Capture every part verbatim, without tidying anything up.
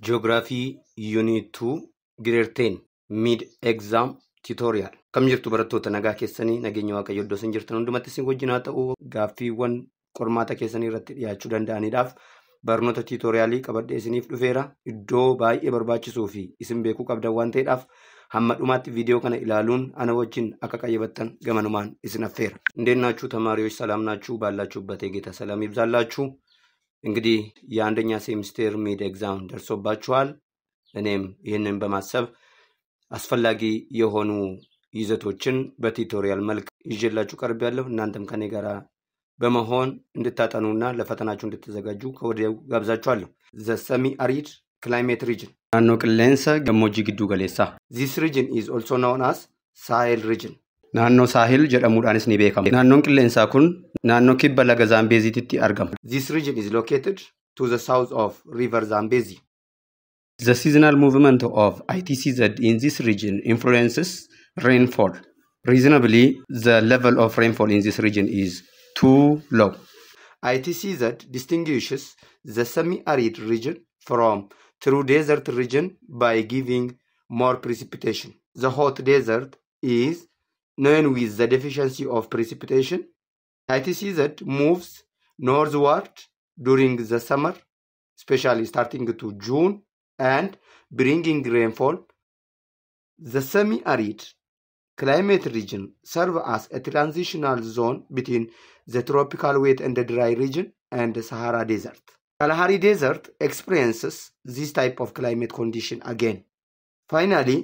Geography Unit two Grade ten Mid-Exam Tutorial Kam jirtu barattoota nagaa keessanii nageenya waaqayyo iddoo isin jirtan hundumatti isin wajjin haa ta'u gaaffiiwwan qormaata keessanii irratti dhiyaachuu danda'aniidhaaf barnoota tutorialii qabadde isiniif dhufeera iddoo baay'ee barbaachisoo fi isin beekuu qabdan waan ta'eedhaaf hamma dhumaatti video kana ilaaluun ana wajjin akka qayyabattan gamanumaan isin affeera indeenaachuu tamaariyoch salaamnaachuu baallachuubbate geeta salaam ibzaallaachuu እንግዲህ የአንደኛ ሴሚስተር ሚድ ኤግዛም ደርሶባችኋል እኔም ይሄንን በማሰብ አስፈላጊ የሆኑ ይዘቶችን በቲዩቶሪያል መልክ ይዤላችሁ ቀርቤያለሁ እናንተም ከኔ ጋር በመሆን እንድታጠኑና ለፈተናችሁ እንድትዘጋጁ ከወዲያው ጋብዛችኋለሁ ዘ ሰሚ አሪድ ክላይሜት ሪጅን ናኖ ክሌንሳ ገሞጂ ግዱ ገሌሳ ዚስ ሪጅን ኢዝ ኦልሶ ናውን አስ ሳሄል ሪጅን ናኖ ሳሄል ጀደሙዳንስ ኒቤካም ናኖ ክሌንሳ ኩን ናኖ ኪባ ለገ ዛምቤዚቲቲ አርጋም ዚስ ሪጅን ኢዝ ሎኬትድ ቱ ዘ ሳውዝ ኦፍ ሪቨር ዛምቤዚ The seasonal movement of I T C Z in this region influences rainfall. Reasonably, the level of rainfall in this region is too low. I T C Z distinguishes the semi-arid region from true desert region by giving more precipitation. The hot desert is known with the deficiency of precipitation. I T C Z moves northward during the summer, especially starting to June. And bringing rainfall. The semi-arid climate region serves as a transitional zone between the tropical wet and the dry region and the Sahara Desert. Kalahari Desert experiences this type of climate condition again. Finally,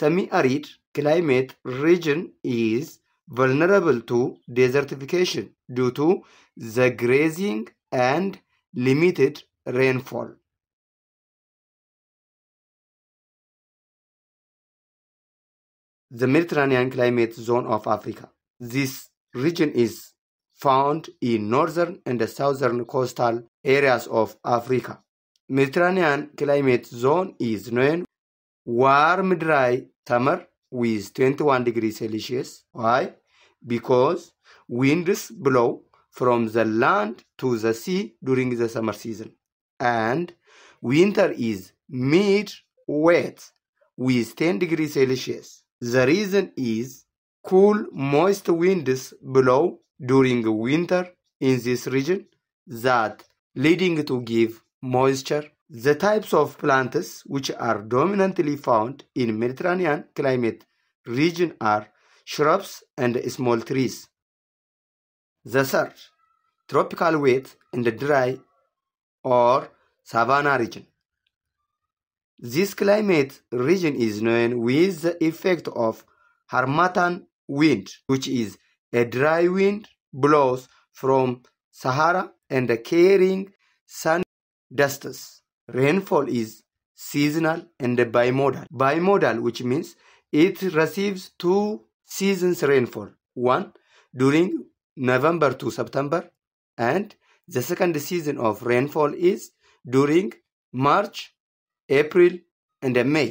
semi-arid climate region is vulnerable to desertification due to the grazing and limited rainfall. The Mediterranean climate zone of Africa. This region is found in northern and southern coastal areas of Africa. Mediterranean climate zone is known warm dry summer with twenty-one degrees Celsius. Why? Because winds blow from the land to the sea during the summer season. And winter is mid wet with ten degrees Celsius. The reason is cool, moist winds blow during winter in this region that leading to give moisture. The types of plants which are dominantly found in Mediterranean climate region are shrubs and small trees. The third, tropical wet and dry or savanna region. This climate region is known with the effect of Harmattan wind, which is a dry wind blows from Sahara and carrying sun dust. Rainfall is seasonal and bimodal. Bimodal, which means it receives two seasons rainfall. One during November to September, and the second season of rainfall is during March, April and May.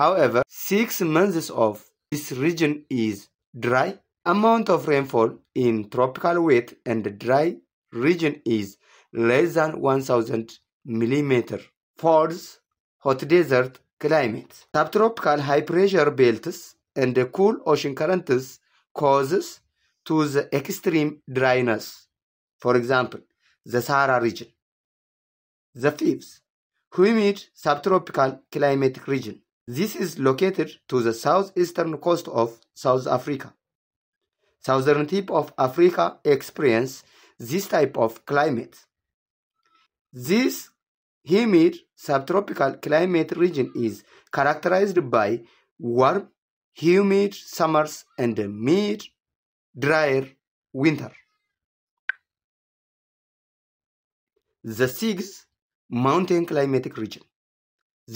However, six months of this region is dry. Amount of rainfall in tropical wet and dry region is less than one thousand millimeters. Fourth, hot desert climate. Subtropical high pressure belts and the cool ocean currents causes to the extreme dryness. For example, the Sahara region. The fifth, humid subtropical climatic region. This is located to the southeastern coast of South Africa. Southern tip of Africa experiences this type of climate. This humid subtropical climate region is characterized by warm, humid summers and mid, drier winter. The sixth, mountain climatic region.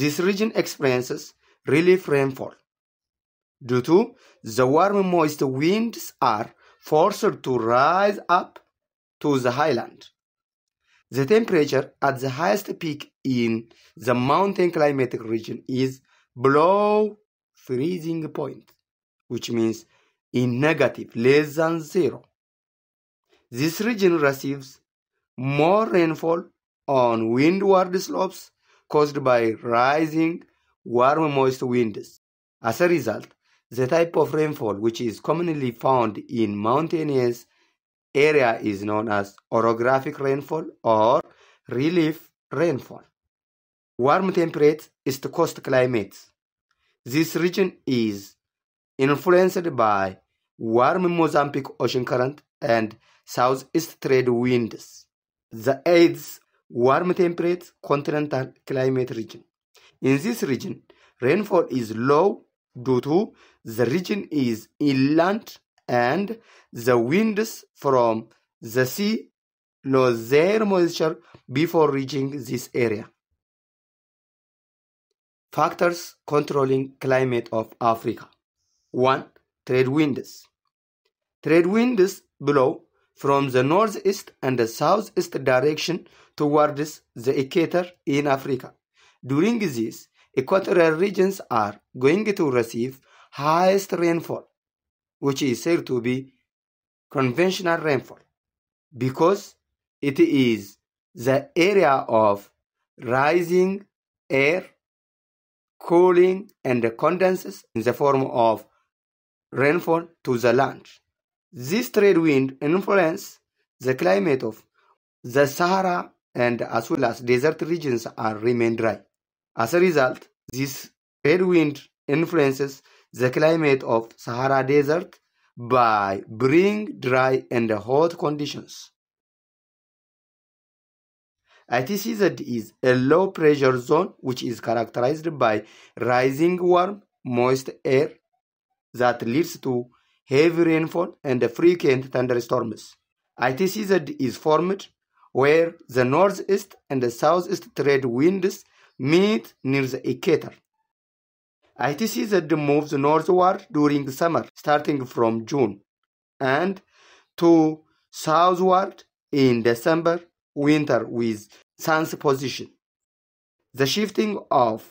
This region experiences relief rainfall. Due to the warm moist winds are forced to rise up to the highland. The temperature at the highest peak in the mountain climatic region is below freezing point, which means in negative, less than zero. This region receives more rainfall on windward slopes caused by rising warm moist winds. As a result, the type of rainfall which is commonly found in mountainous area is known as orographic rainfall or relief rainfall. Warm temperate East Coast climate. This region is influenced by warm Mozambique ocean current and southeast trade winds. The eighth warm temperate continental climate region. In this region, rainfall is low due to the region is inland and the winds from the sea lose their moisture before reaching this area. Factors controlling climate of Africa. One. Trade winds. Trade winds blow from the northeast and the southeast direction towards the equator in Africa. During this, equatorial regions are going to receive highest rainfall, which is said to be conventional rainfall, because it is the area of rising air, cooling, and condenses in the form of rainfall to the land. This trade wind influences the climate of the Sahara and as well as desert regions are remain dry. As a result, this trade wind influences the climate of Sahara Desert by bringing dry and hot conditions. I T C Z is a low pressure zone which is characterized by rising warm, moist air that leads to heavy rainfall and frequent thunderstorms. I T C Z is formed where the northeast and the southeast trade winds meet near the equator. I T C Z moves northward during summer, starting from June, and to southward in December, winter with sun's position. The shifting of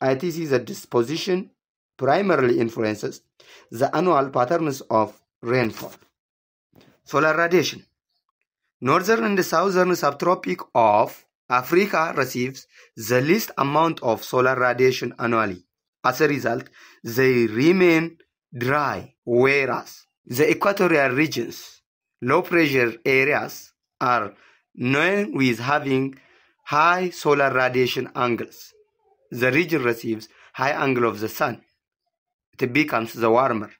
I T C Z's position primarily influences the annual patterns of rainfall. Solar radiation. Northern and southern subtropic of Africa receives the least amount of solar radiation annually. As a result, they remain dry, whereas the equatorial regions, low pressure areas, are known with having high solar radiation angles. The region receives high angle of the sun. It becomes the warmer,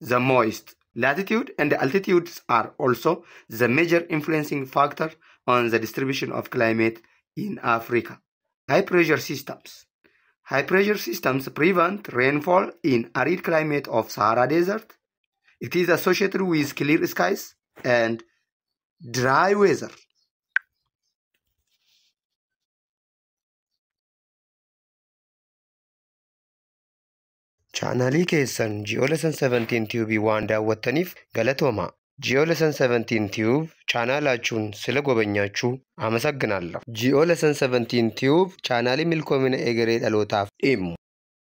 the moist. Latitude and altitudes are also the major influencing factor on the distribution of climate in Africa. High pressure systems. High pressure systems prevent rainfall in arid climate of Sahara Desert. It is associated with clear skies and dry weather. Channel Kessan Geo Lesson seventeen Tube Wanda Wattanif Galatoma Geo Lesson seventeen Tube Channel Achun Silagobanyachu Amasaganala Geo Lesson seventeen Tube Channel Milkomin Egeret Alotaf Im